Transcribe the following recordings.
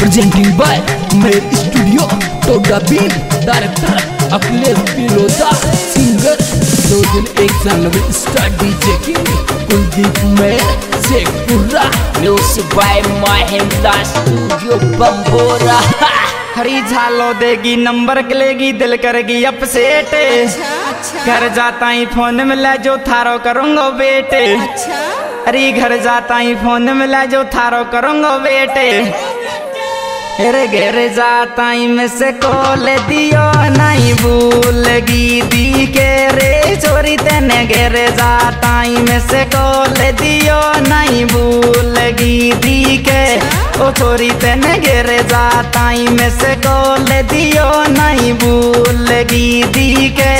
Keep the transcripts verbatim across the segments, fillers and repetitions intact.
Presenting by Mer studio Toda been, director Akhilesh Firoza, singer Sojan एक सौ नब्बे star DJ king Kuldeep Mer Shekhpura, music by Mahendra studio Bambora. हरी झालो देगी नंबर गलेगी दिल करेगी अपसेट, घर जाता ही फोन मिला जो थारो करूंगा बेटे। अरे घर जाता ही फोन मिला जो थारो करूंगा बेटे। अरे घर जाता ही में से कॉल दियो नहीं भूलगी दी के रे चोरी तेने। घर जाता ही में से कॉल दियो नहीं भूलगी दी के ओ चोरी तेने। घर जाता ही में से कॉल दियो नहीं भूलगी दी के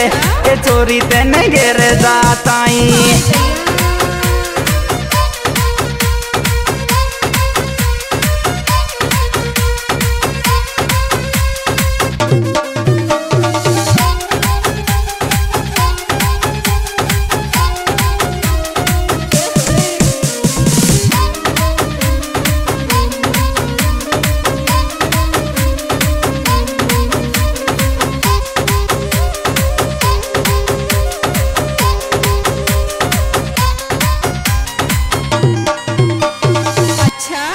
ए चोरी तेने। घर जाता ही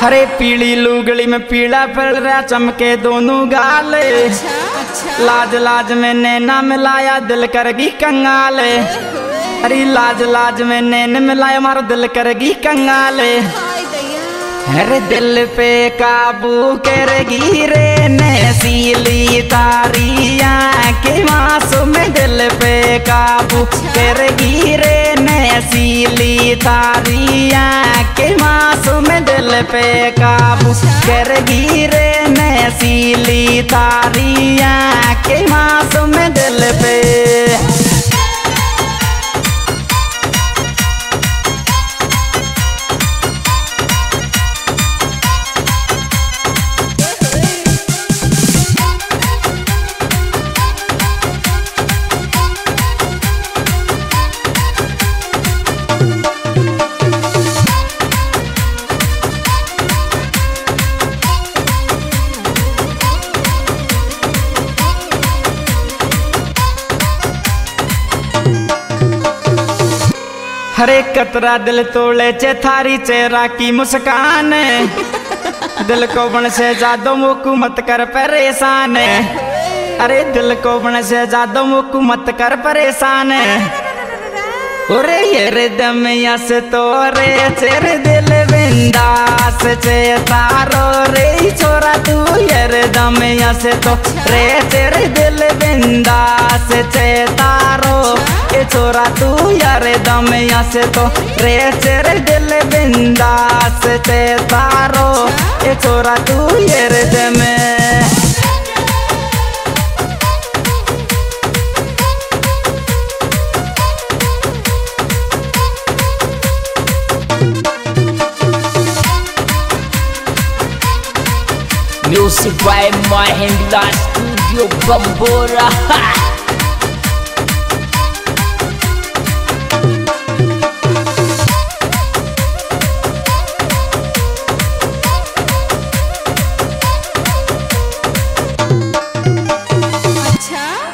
हरे पीली लुगड़ी में पीला पड़ रहा चमके दोनों गाले। अच्छा, अच्छा। लाज लाज में नैना मिलाया दिल करगी कंगाले। हरी लाज लाज में नैन मिलाया मारो दिल करगी कंगाले। हरे दिल पे काबू करगी रे नसीली तारी के मासूम दिल पे काबू करगी रे नसीली तारी के मासूम दिल पे काबू करगी रे नसीली तारी के मासूम दिल पे। हरे कतरा दिल तोड़े चे थारी चेहरा की मुस्कान, दिल को बन से जादो मोकू मत कर परेशान। अरे दिल को बन से जादो मोकू मत कर परेशान। अरे ये दम यस तोरे चेर दिल बिंदास चे तारो रे छोरा तू। ये दम यस तो रे चेर दिल बिंदास चे तारो छोरा तू। यारे दम यस तो रे चेर दिल बिंदास चे तारो ए छोरा तू। ये दम music by Mahendra studio Bambora.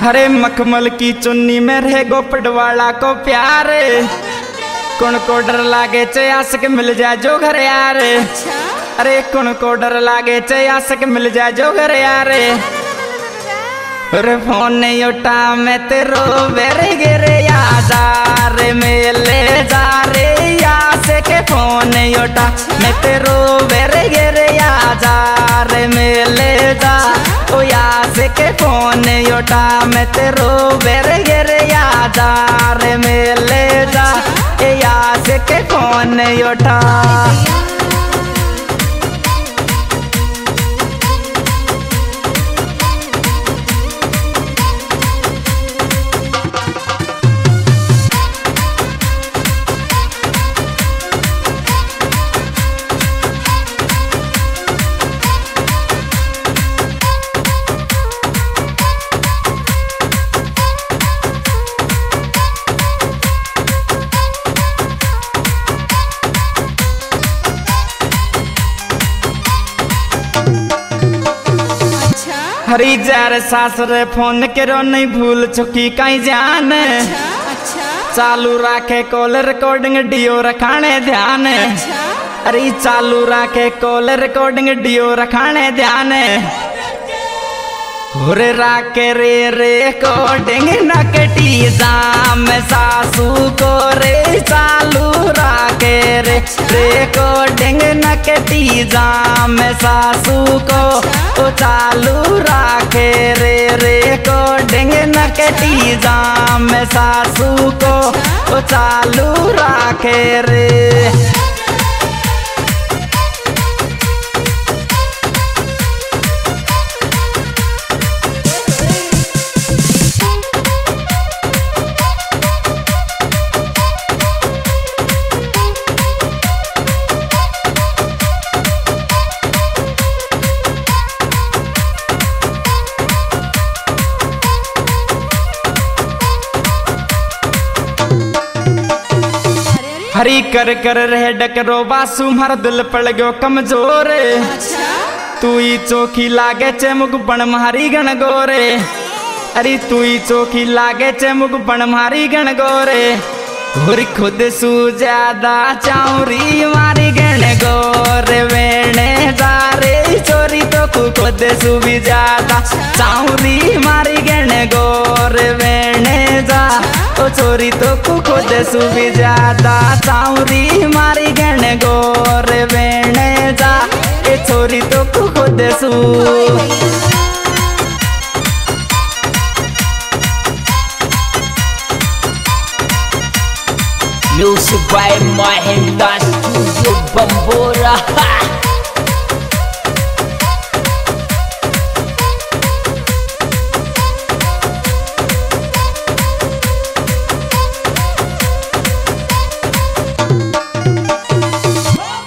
हरे मखमल की चुन्नी में रहे गोपड़ वाला को प्यारे, कौन को डर लागे चे आसक मिल जाए जो घर यारे। अरे कौन को डर लागे चे आसक मिल जाए जो घर यारे। अरे फोन नहीं उठा मैं तेरो बेरे गिरे यादार में ले जा रे आस के। फोन नहीं उठा मैं तेरो बेरे गिरे यादार में ले जा ओ यास के। फोन नहीं उठा मैं तेरो बेरे गिरे यादार में ले जा ए यास के। फोन नहीं उठा हरी जार सासरे फोन करो नहीं भूल चुकी कहीं जान। चालू राखे कॉल रिकॉर्डिंग डियो रखाने ध्यान। अरे चालू राखे कॉल रिकॉर्डिंग डियो रखाने ध्यान। हुरे राके रे रिकॉर्डिंग नकटी जाम सासू को रे। चालू राके रे रिकॉर्डिंग नकटी जाम सासू को। ओ चालू राके रे रिकॉर्डिंग नकटी जाम सासू को। ओ चालू राके रे। हरी कर कर रह डकरो बासु मार दिल पड़ गयो कमजोर। तू ही चोखी लागे चेमुग बण मारी गण गोरे। अरे तू ही चोखी लागे चेमुग बण मारी गण गोरे। हुर खुद सू ज्यादा चाउरी मारी गण गोरे। वेणे दारे चोरी तो खुद सू भी ज्यादा चाउरी मारी गण गोरे। वेणे जा ओ चोरी तो खुद सुबी ज्यादा चाउरी मारी गण गोरे। वेणे जा ए चोरी तो खुद सु। Music by Mahendra studio Bambora.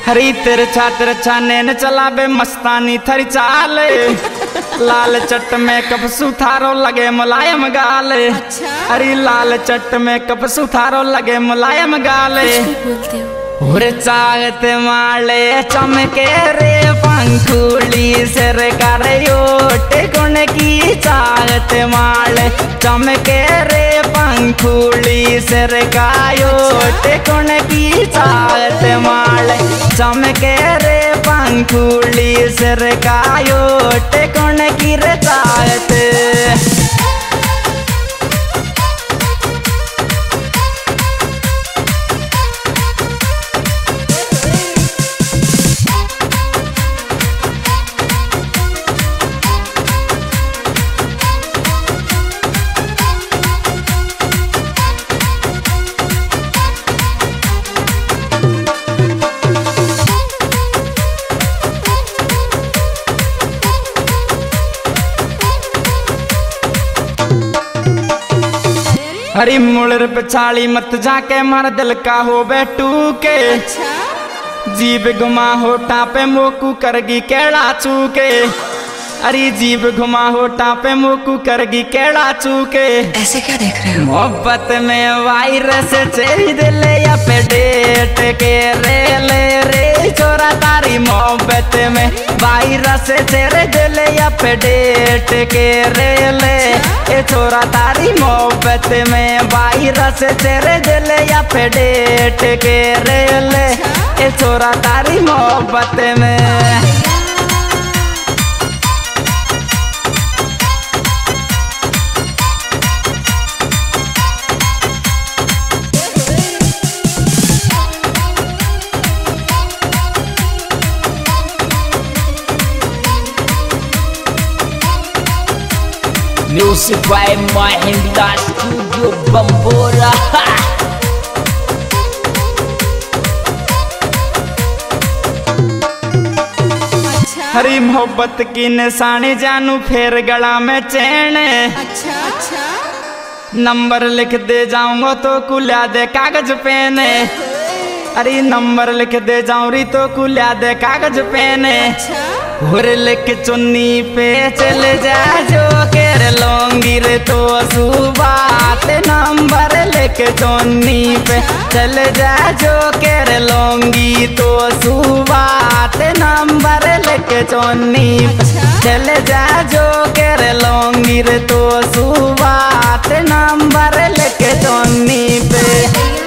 हरी तिरछा तिरछा नैन चलावे मस्तानी थरी चाल। लाल चट में कपसू थारो लगे मुलायम गाल। हरी लाल चट में कपसू थारो लगे मुलायम गाल। हुर चागत माले चमके रे पंखुली सिर कर ओट गुण की। चागत माले चमके रे पंखुली सिर का ओट गुण की। चागत माले चमके रे पंखुली सिर का ओट गुण की रे। चागत हरी मुलर पिछाड़ी मत जाके मार दिल का हो बैठू के। जीभ घुमा होठा पे मोकू करगी केड़ा चूके। अरे जीभ घुमा होठा पे मोकू करगी केड़ा चूके। ऐसे क्या देख रहे हो? मोहब्बत में वायरस चेरी दिल या पे डेट के रे ले रे चोरा तारी। मोहब्बत में वायरस चेरी दिल या पे डेट के रे ले चोरा तारी। मोहब्बत में वायरस तेरे दिल या पे डेट के रेले ए चोरा तारी। मोहब्बत में music by Mahendra studio Bambora. हरी मोहब्बत की निशानी जानू फेर गला में चैन। अच्छा, अच्छा। नंबर लिख दे जाऊंगा तो कुल्या दे कागज पेन। अरे नंबर लिख दे जाऊं री तो कुल्या दे कागज पेन। हुरल के चुन्नी पे चल जा जो केर लोंगिर तो सुबात नंबर लेके चुन्नी पे चल जा जो केर लोंगी तो सुबात नंबर लेके चुन्नी पे चल जा जो केर लोंगिर तो सुबात नंबर लेके चुन्नी पे।